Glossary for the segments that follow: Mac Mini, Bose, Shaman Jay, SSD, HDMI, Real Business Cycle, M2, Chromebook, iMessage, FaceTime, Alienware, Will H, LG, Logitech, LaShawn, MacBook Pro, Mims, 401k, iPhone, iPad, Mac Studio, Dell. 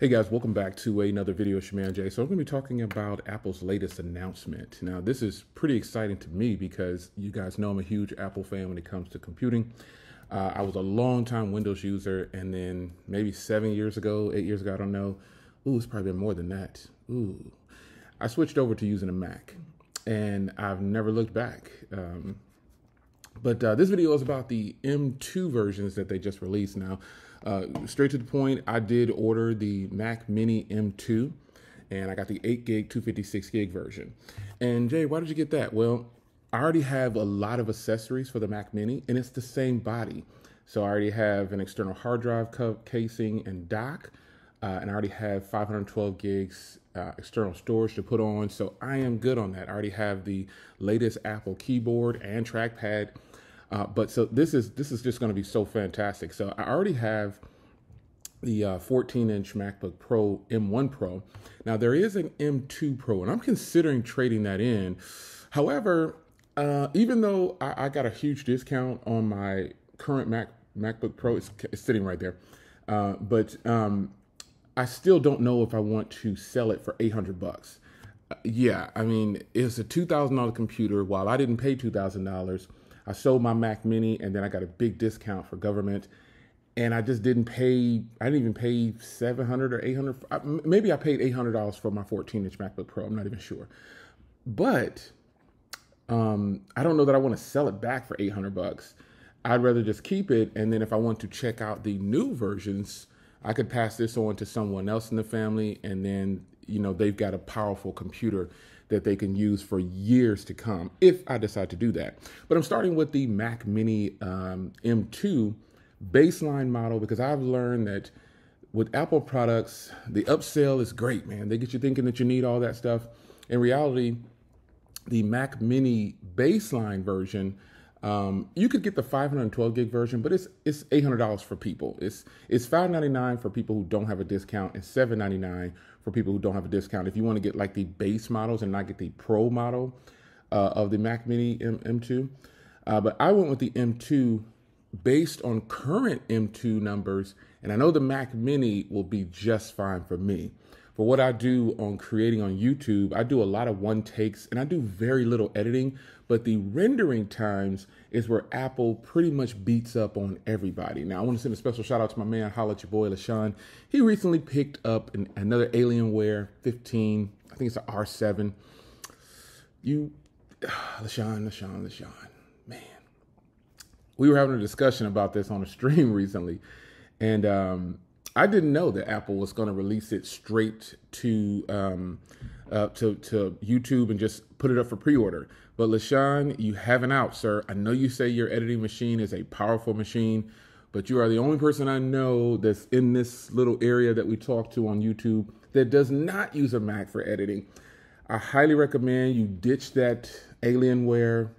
Hey guys, welcome back to another video of Shaman Jay. So I'm going to be talking about Apple's latest announcement. Now this is pretty exciting to me because you guys know I'm a huge Apple fan when it comes to computing. I was a long time Windows user, and then maybe 7 years ago, 8 years ago, I don't know. Ooh, it's probably been more than that. Ooh, I switched over to using a Mac and I've never looked back. But this video is about the M2 versions that they just released. Now, straight to the point, I did order the Mac Mini M2, and I got the 8 gig, 256 gig version. And Jay, why did you get that? Well, I already have a lot of accessories for the Mac Mini, and it's the same body. So I already have an external hard drive casing and dock, and I already have 512 gigs external storage to put on. So I am good on that. I already have the latest Apple keyboard and trackpad. But this is just going to be so fantastic. So I already have the 14-inch MacBook Pro M1 Pro. Now there is an M2 Pro, and I'm considering trading that in. However, even though I got a huge discount on my current MacBook Pro, it's sitting right there. I still don't know if I want to sell it for $800. Yeah, I mean, it's a $2,000 computer. While I didn't pay $2,000. I sold my Mac Mini, and then I got a big discount for government, and I just didn't pay. I didn't even pay $700 or $800. Maybe I paid $800 for my 14-inch MacBook Pro. I'm not even sure, but I don't know that I want to sell it back for $800. I'd rather just keep it, and then if I want to check out the new versions, I could pass this on to someone else in the family, and then you know they've got a powerful computer that they can use for years to come if I decide to do that. But I'm starting with the Mac Mini M2 baseline model because I've learned that with Apple products, the upsell is great, man. They get you thinking that you need all that stuff. In reality, the Mac Mini baseline version, you could get the 512 gig version, but it's $800 for people. It's $599 for people who don't have a discount, and $799 for people who don't have a discount. If you want to get like the base models and not get the Pro model of the Mac Mini M2, but I went with the M2 based on current M2 numbers, and I know the Mac Mini will be just fine for me. For what I do on creating on YouTube, I do a lot of one takes and I do very little editing, but the rendering times is where Apple pretty much beats up on everybody. Now I want to send a special shout out to my man, holla at your boy, LaShawn. He recently picked up another Alienware 15, I think it's an R7. LaShawn, man. We were having a discussion about this on a stream recently, and I didn't know that Apple was going to release it straight to YouTube and just put it up for pre-order. But LaShawn, you have an out, sir. I know you say your editing machine is a powerful machine, but you are the only person I know that's in this little area that we talk to on YouTube that does not use a Mac for editing. I highly recommend you ditch that Alienware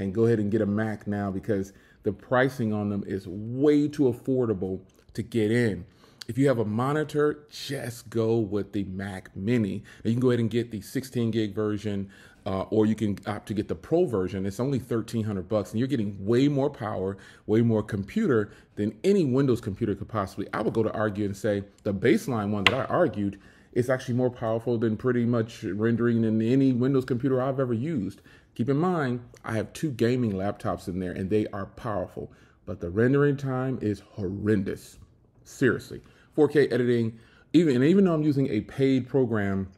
and go ahead and get a Mac now because the pricing on them is way too affordable to get in. If you have a monitor, just go with the Mac Mini. You can go ahead and get the 16 gig version, or you can opt to get the Pro version. It's only $1,300, and you're getting way more power, way more computer than any Windows computer could possibly. I would go to argue and say the baseline one that I argued is actually more powerful than pretty much rendering than any Windows computer I've ever used. Keep in mind, I have two gaming laptops in there, and they are powerful, but the rendering time is horrendous. Seriously. 4K editing, even though I'm using a paid program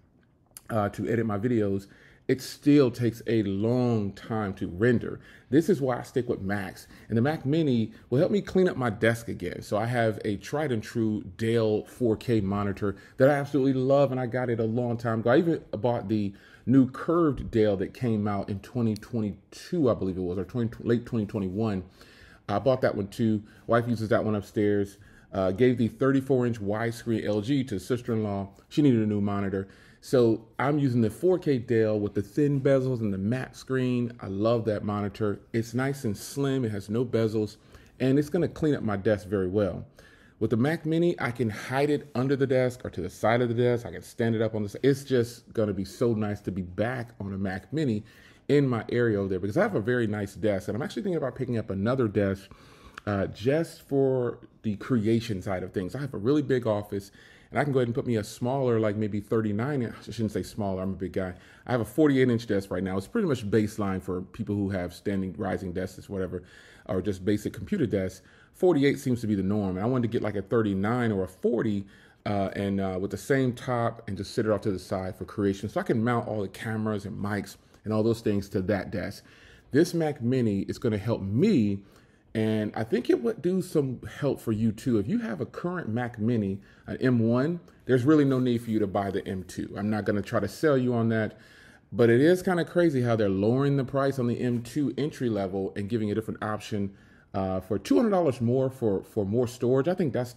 to edit my videos, it still takes a long time to render. This is why I stick with Macs, and the Mac Mini will help me clean up my desk again. So I have a tried and true Dell 4K monitor that I absolutely love, and I got it a long time ago. I even bought the new curved Dell that came out in 2022, I believe it was, or late 2021. I bought that one too. Wife uses that one upstairs. Gave the 34-inch widescreen LG to sister-in-law. She needed a new monitor. So I'm using the 4K Dell with the thin bezels and the matte screen. I love that monitor. It's nice and slim. It has no bezels, and it's going to clean up my desk very well. With the Mac Mini, I can hide it under the desk or to the side of the desk. I can stand it up on the side. It's just going to be so nice to be back on a Mac Mini in my area over there because I have a very nice desk, and I'm actually thinking about picking up another desk just for the creation side of things. I have a really big office, and I can go ahead and put me a smaller, like maybe 39, I shouldn't say smaller, I'm a big guy. I have a 48-inch desk right now. It's pretty much baseline for people who have standing, rising desks, whatever, or just basic computer desks. 48 seems to be the norm. And I wanted to get like a 39 or a 40 with the same top and just sit it off to the side for creation. So I can mount all the cameras and mics and all those things to that desk. This Mac Mini is gonna help me, and I think it would do some help for you too. If you have a current Mac Mini, an M1, there's really no need for you to buy the M2. I'm not gonna try to sell you on that, but it is kind of crazy how they're lowering the price on the M2 entry level and giving a different option for $200 more for more storage. I think that's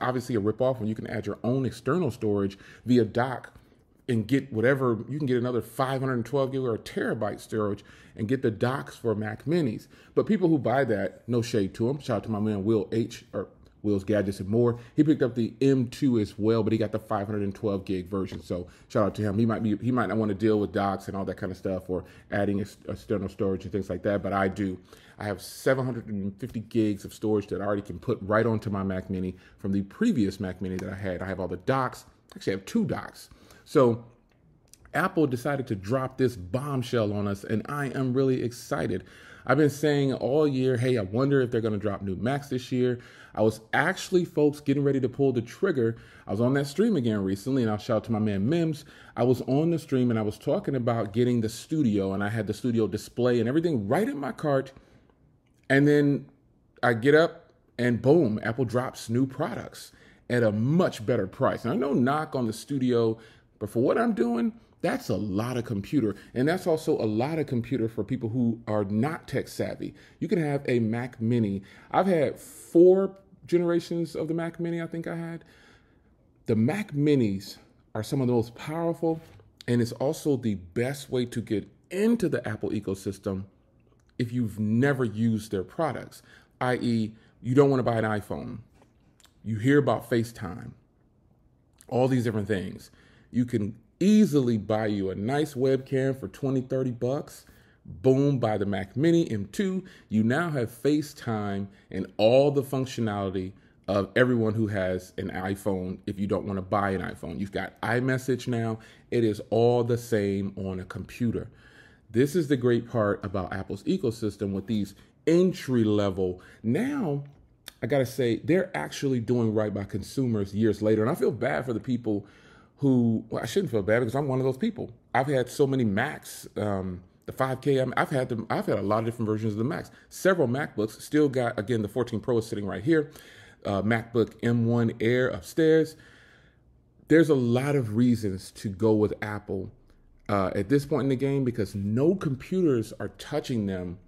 obviously a ripoff when you can add your own external storage via dock and get whatever, you can get another 512 gig or a terabyte storage and get the docks for Mac Minis. But people who buy that, no shade to them. Shout out to my man, Will H, or Will's Gadgets and More. He picked up the M2 as well, but he got the 512 gig version. So shout out to him. He might not want to deal with docks and all that kind of stuff or adding external storage and things like that, but I do. I have 750 gigs of storage that I already can put right onto my Mac Mini from the previous Mac Mini that I had. I have all the docks. Actually, I have two docks. So Apple decided to drop this bombshell on us, and I am really excited. I've been saying all year, hey, I wonder if they're going to drop new Macs this year. I was actually, folks, getting ready to pull the trigger. I was on that stream again recently, and I'll shout out to my man Mims. I was on the stream, and I was talking about getting the Studio, and I had the Studio display and everything right in my cart. And then I get up, and boom, Apple drops new products at a much better price. Now, no knock on the Studio, but for what I'm doing, that's a lot of computer. And that's also a lot of computer for people who are not tech savvy. You can have a Mac Mini. I've had 4 generations of the Mac Mini, I think I had. The Mac Minis are some of the most powerful, and it's also the best way to get into the Apple ecosystem if you've never used their products, i.e. you don't want to buy an iPhone. You hear about FaceTime, all these different things. You can easily buy you a nice webcam for 20, 30 bucks. Boom, buy the Mac Mini M2. You now have FaceTime and all the functionality of everyone who has an iPhone. If you don't want to buy an iPhone, you've got iMessage now. It is all the same on a computer. This is the great part about Apple's ecosystem with these entry level. Now, I got to say, they're actually doing right by consumers years later. And I feel bad for the people who, well, I shouldn't feel bad because I'm one of those people. I've had so many Macs, the 5K, I've had a lot of different versions of the Macs. Several MacBooks, still got, again, the 14 Pro is sitting right here. MacBook M1 Air upstairs. There's a lot of reasons to go with Apple at this point in the game because no computers are touching them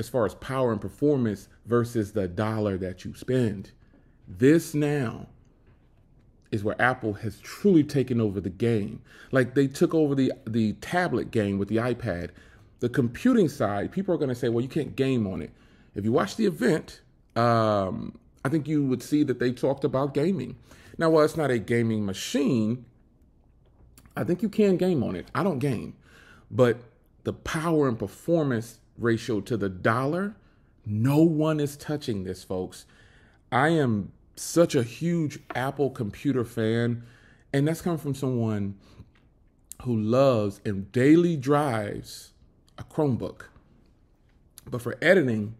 as far as power and performance versus the dollar that you spend. This now is where Apple has truly taken over the game. Like they took over the tablet game with the iPad. The computing side, people are gonna say, well, you can't game on it. If you watch the event, I think you would see that they talked about gaming. Now, while it's not a gaming machine, I think you can game on it. I don't game, but the power and performance ratio to the dollar, no one is touching this, folks. I am such a huge Apple computer fan, and that's coming from someone who loves and daily drives a Chromebook. But for editing,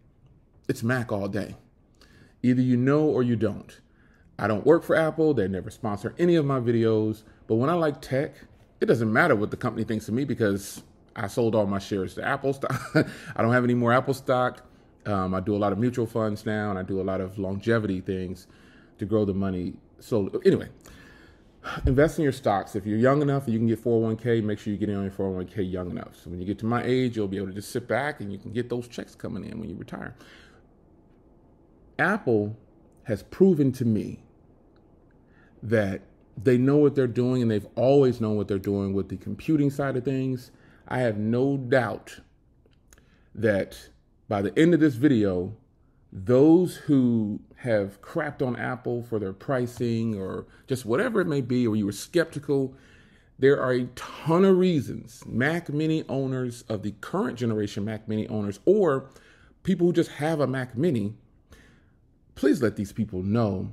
it's Mac all day. Either you know or you don't. I don't work for Apple. They never sponsor any of my videos. But when I like tech, it doesn't matter what the company thinks of me because I sold all my shares to Apple stock. I don't have any more Apple stock. I do a lot of mutual funds now, and I do a lot of longevity things to grow the money. So anyway, invest in your stocks. If you're young enough and you can get 401k, make sure you get in on your 401k young enough. So when you get to my age, you'll be able to just sit back and you can get those checks coming in when you retire. Apple has proven to me that they know what they're doing, and they've always known what they're doing with the computing side of things. I have no doubt that by the end of this video, those who have crapped on Apple for their pricing or just whatever it may be, or you were skeptical, there are a ton of reasons. Mac Mini owners of the current generation Mac Mini owners, or people who just have a Mac Mini, please let these people know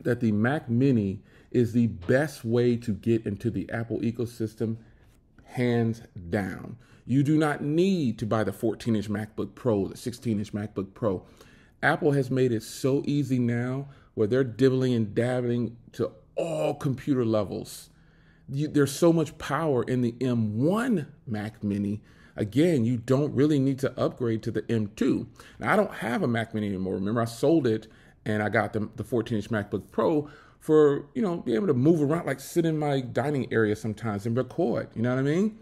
that the Mac Mini is the best way to get into the Apple ecosystem, hands down. You do not need to buy the 14-inch MacBook Pro, the 16-inch MacBook Pro. Apple has made it so easy now where they're dibbling and dabbling to all computer levels. There's so much power in the M1 Mac Mini. Again, you don't really need to upgrade to the M2. Now, I don't have a Mac Mini anymore. Remember, I sold it and I got the 14-inch MacBook Pro for, you know, being able to move around, like sit in my dining area sometimes and record, you know what I mean?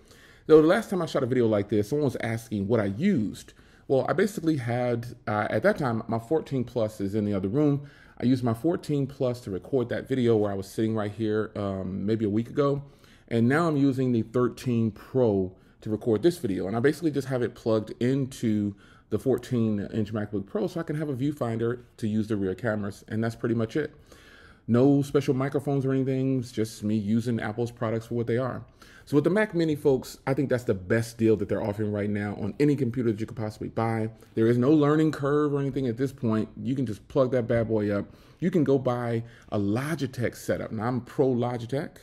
Though the last time I shot a video like this, someone was asking what I used. Well, I basically had, at that time, my 14 Plus is in the other room. I used my 14 Plus to record that video where I was sitting right here maybe a week ago. And now I'm using the 13 Pro to record this video. And I basically just have it plugged into the 14-inch MacBook Pro so I can have a viewfinder to use the rear cameras. And that's pretty much it. No special microphones or anything, it's just me using Apple's products for what they are. So with the Mac Mini, folks, I think that's the best deal that they're offering right now on any computer that you could possibly buy. There is no learning curve or anything at this point. You can just plug that bad boy up. You can go buy a Logitech setup. Now, I'm pro Logitech.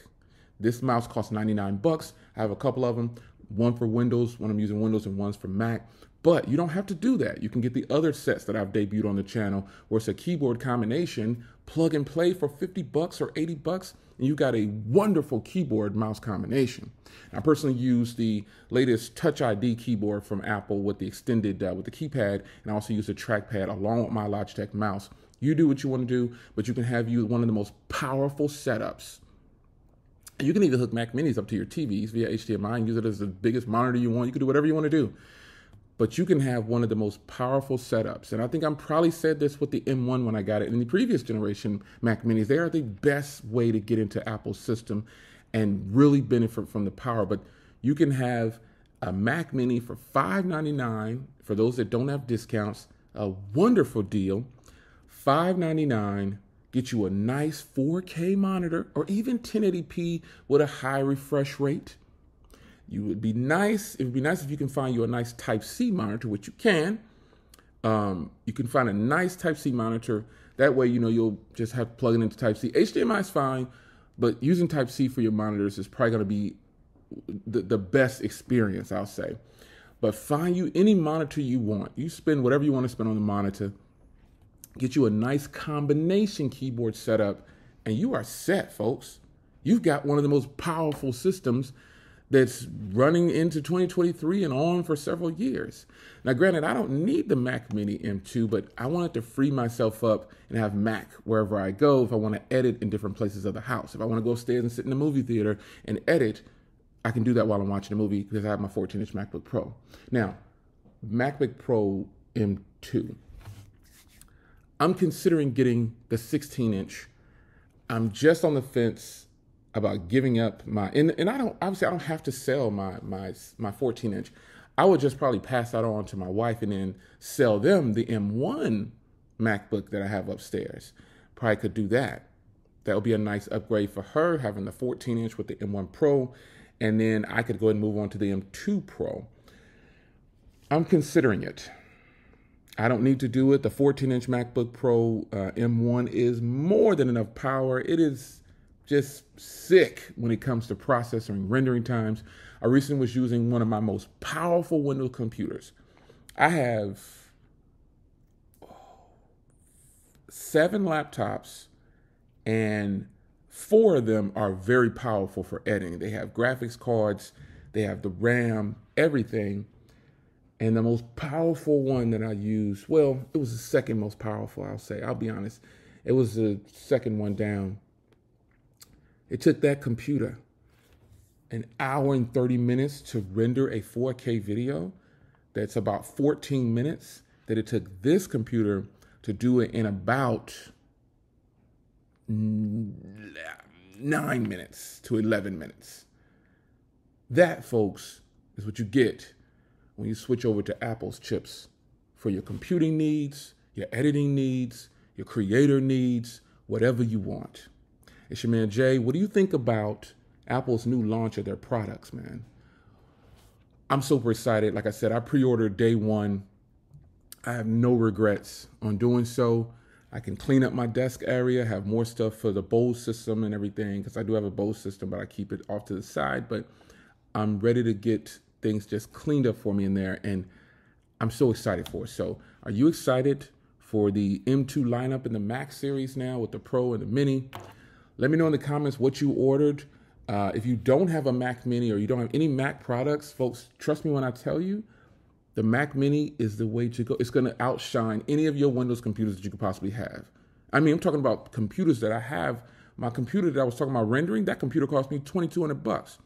This mouse costs 99 bucks. I have a couple of them, one for Windows when I'm using Windows and one's for Mac. But you don't have to do that. You can get the other sets that I've debuted on the channel where it's a keyboard combination, plug and play for 50 bucks or 80 bucks, and you got a wonderful keyboard mouse combination. I personally use the latest Touch ID keyboard from Apple with the extended, with the keypad, and I also use the trackpad along with my Logitech mouse. You do what you want to do, but you can have one of the most powerful setups. You can even hook Mac Minis up to your TVs via HDMI and use it as the biggest monitor you want. You can do whatever you want to do. But you can have one of the most powerful setups. And I think I probably said this with the M1 when I got it. In the previous generation Mac Minis, they are the best way to get into Apple's system and really benefit from the power. But you can have a Mac Mini for $5.99 for those that don't have discounts. A wonderful deal. $5.99, get you a nice 4K monitor or even 1080p with a high refresh rate. It would be nice if you can find you a nice Type-C monitor, which you can. You can find a nice Type-C monitor. That way, you know, you'll just have to plug it into Type-C. HDMI is fine, but using Type-C for your monitors is probably going to be the best experience, I'll say. But find you any monitor you want. You spend whatever you want to spend on the monitor. Get you a nice combination keyboard setup, and you are set, folks. You've got one of the most powerful systems that's running into 2023 and on for several years. Now, granted, I don't need the Mac Mini M2, but I wanted to free myself up and have Mac wherever I go if I want to edit in different places of the house. If I want to go upstairs and sit in the movie theater and edit, I can do that while I'm watching a movie because I have my 14-inch MacBook Pro. Now, MacBook Pro M2. I'm considering getting the 16-inch. I'm just on the fence about giving up my, and I don't, obviously I don't have to sell my 14-inch. I would just probably pass that on to my wife and then sell them the M1 MacBook that I have upstairs. Probably could do that. That would be a nice upgrade for her, having the 14-inch with the M1 Pro, and then I could go ahead and move on to the M2 Pro. I'm considering it. I don't need to do it. The 14-inch MacBook Pro M1 is more than enough power. It is just sick when it comes to processor and rendering times. I recently was using one of my most powerful Windows computers. I have 7 laptops and 4 of them are very powerful for editing. They have graphics cards, they have the RAM, everything. And the most powerful one that I used, well, it was the second most powerful, I'll say, I'll be honest. It was the second one down. It took that computer an hour and 30 minutes to render a 4K video that's about 14 minutes that it took this computer to do it in about 9 minutes to 11 minutes. That, folks, is what you get when you switch over to Apple's chips for your computing needs, your editing needs, your creator needs, whatever you want. It's Shaman Jay. What do you think about Apple's new launch of their products, man? I'm super excited. Like I said, I pre-ordered day 1. I have no regrets on doing so. I can clean up my desk area, have more stuff for the Bose system and everything, because I do have a Bose system, but I keep it off to the side. But I'm ready to get things just cleaned up for me in there, and I'm so excited for it. So are you excited for the M2 lineup in the Mac series now with the Pro and the Mini? Let me know in the comments what you ordered. If you don't have a Mac Mini or you don't have any Mac products, folks, trust me when I tell you, the Mac Mini is the way to go. It's going to outshine any of your Windows computers that you could possibly have. I mean, I'm talking about computers that I have. My computer that I was talking about rendering, that computer cost me $2,200.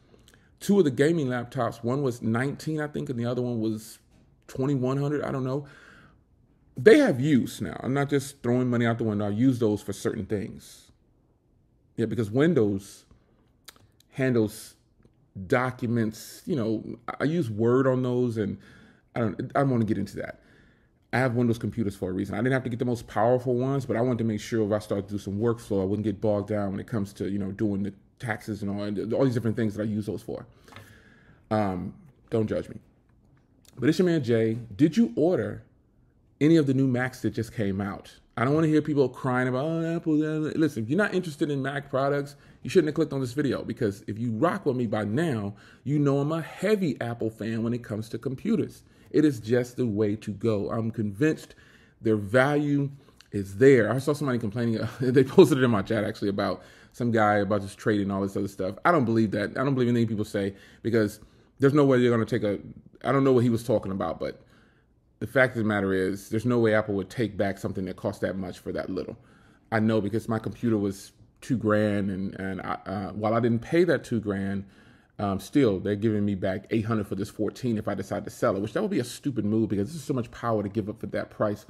Two of the gaming laptops, one was 19, I think, and the other one was 2,100. I don't know. They have use now. I'm not just throwing money out the window. I use those for certain things. Yeah, because Windows handles documents. You know, I use Word on those, and I don't want to get into that. I have Windows computers for a reason. I didn't have to get the most powerful ones, but I wanted to make sure if I started to do some workflow, I wouldn't get bogged down when it comes to, you know, doing the taxes and all these different things that I use those for. Don't judge me. But it's your man Jay. Did you order any of the new Macs that just came out? I don't want to hear people crying about, oh, Apple. Listen, if you're not interested in Mac products, you shouldn't have clicked on this video, because if you rock with me by now, you know I'm a heavy Apple fan when it comes to computers. It is just the way to go. I'm convinced their value is there. I saw somebody complaining. They posted it in my chat, actually, about some guy about just trading and all this other stuff. I don't believe that. I don't believe anything people say, because there's no way they're going to take a... I don't know what he was talking about, but the fact of the matter is there's no way Apple would take back something that cost that much for that little. I know, because my computer was $2,000, and while I didn't pay that $2,000, still, they're giving me back $800 for this 14 if I decide to sell it, which that would be a stupid move, because there's so much power to give up for that price.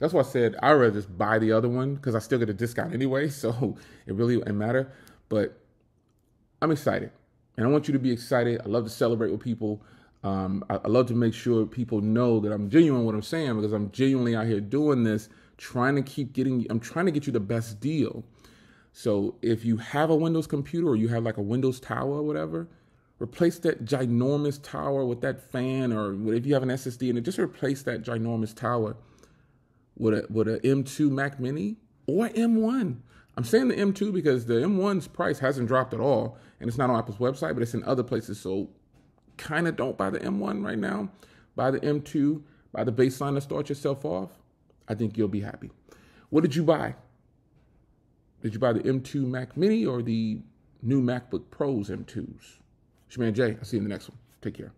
That's why I said I'd rather just buy the other one, because I still get a discount anyway, so it really wouldn't matter. But I'm excited, and I want you to be excited. I love to celebrate with people. I love to make sure people know that I'm genuine in what I'm saying, because I'm genuinely out here doing this, I'm trying to get you the best deal. So if you have a Windows computer, or you have like a Windows tower or whatever, replace that ginormous tower with that fan, or if you have an SSD in it, just replace that ginormous tower with a M2 Mac Mini or M1. I'm saying the M2 because the M1's price hasn't dropped at all, and it's not on Apple's website, but it's in other places, so kind of don't buy the M1 right now. Buy the M2, buy the baseline to start yourself off. I think you'll be happy. What did you buy? Did you buy the M2 Mac Mini or the new MacBook Pros M2s? Shaman Jay, I'll see you in the next one. Take care.